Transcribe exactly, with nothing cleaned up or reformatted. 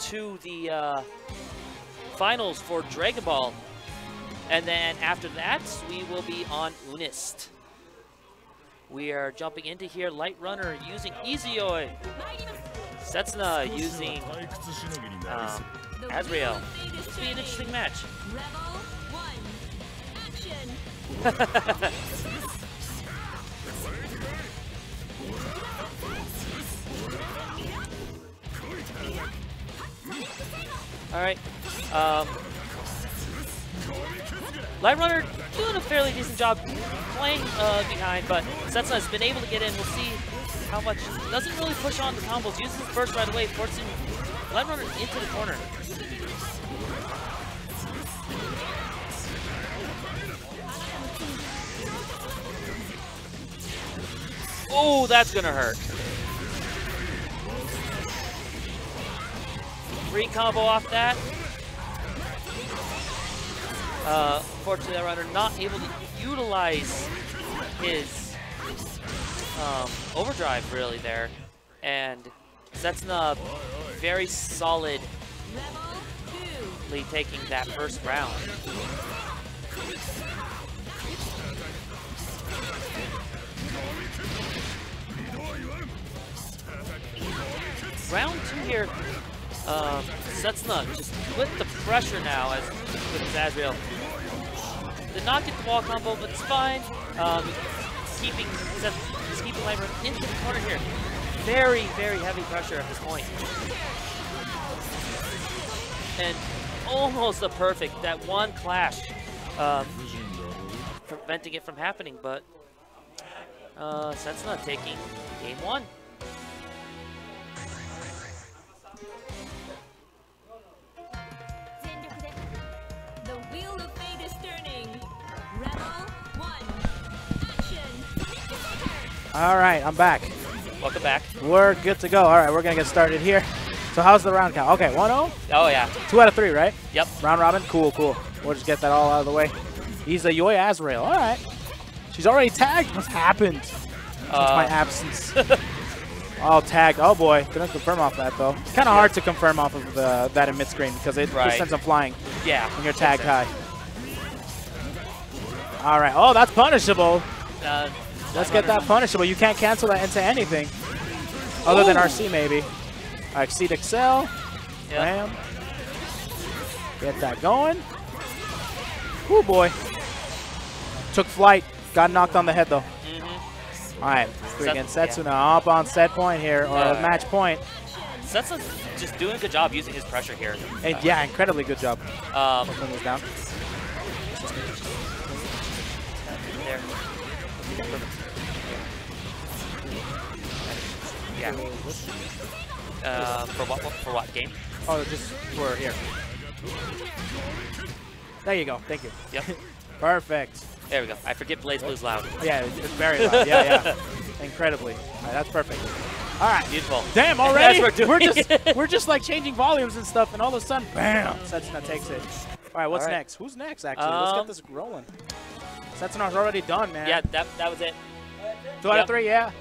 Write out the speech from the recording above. to the uh, finals for Dragon Ball. And then after that, we will be on Unist. We are jumping into here. Light Runner using Izayoi. Setsuna using uh, Azrael. This will be an interesting match. Alright. Um, Light Runner doing a fairly decent job playing uh, behind, but Setsuna has been able to get in. We'll see how much. Doesn't really push on the combos. Uses his burst right away, forcing Light Runner into the corner. Oh, that's gonna hurt. Free combo off that. Uh, unfortunately, that runner not able to utilize his um, overdrive really there. And Setsuna very solidly taking that first round. Round two here. Uh, Setsuna just with the pressure now as with his Azrael. Did not get the wall combo, but it's fine. Um, keeping Seth, keeping Limer into the corner here. Very, very heavy pressure at this point. And almost the perfect, that one clash. Um, preventing it from happening, but uh, Setsuna taking game one. Alright, I'm back. Welcome back. We're good to go. Alright, we're going to get started here. So how's the round count? Okay, one oh? Oh, yeah. Two out of three, right? Yep. Round robin? Cool, cool. We'll just get that all out of the way. He's a Izayoi Azrael. Alright. She's already tagged. What's happened? Uh. That's my absence. Oh, tagged. Oh, boy. Didn't confirm off that, though. It's kind of yeah. hard to confirm off of the, that in mid-screen because it right. just sends them flying. Yeah. When you're tagged high. Alright. Oh, that's punishable. Uh, Let's get that punishable. You can't cancel that into anything other Ooh. than R C, maybe. Alright, Exceed Excel. Ram. Yep. Get that going. Oh boy. Took flight. Got knocked on the head, though. Mm-hmm. Alright, freaking Setsuna yeah. up on set point here, or uh, match point. Setsuna's just doing a good job using his pressure here. And, uh, yeah, incredibly good job. Um, down. There. Yeah. Uh, for what? For what game? Oh, just for here. There you go. Thank you. Yep. Perfect. There we go. I forget Blaze Blue's loud. Yeah, it's very loud. Yeah, yeah. Incredibly. All right, that's perfect. All right. Beautiful. Damn. Already. That's what we're, doing. we're just we're just like changing volumes and stuff, and all of a sudden, bam! Setsuna takes it. All right. What's all right. next? Who's next? Actually, um, let's get this rolling. Setsuna's already done, man. Yeah, that that was it. Two yep. out of three. Yeah.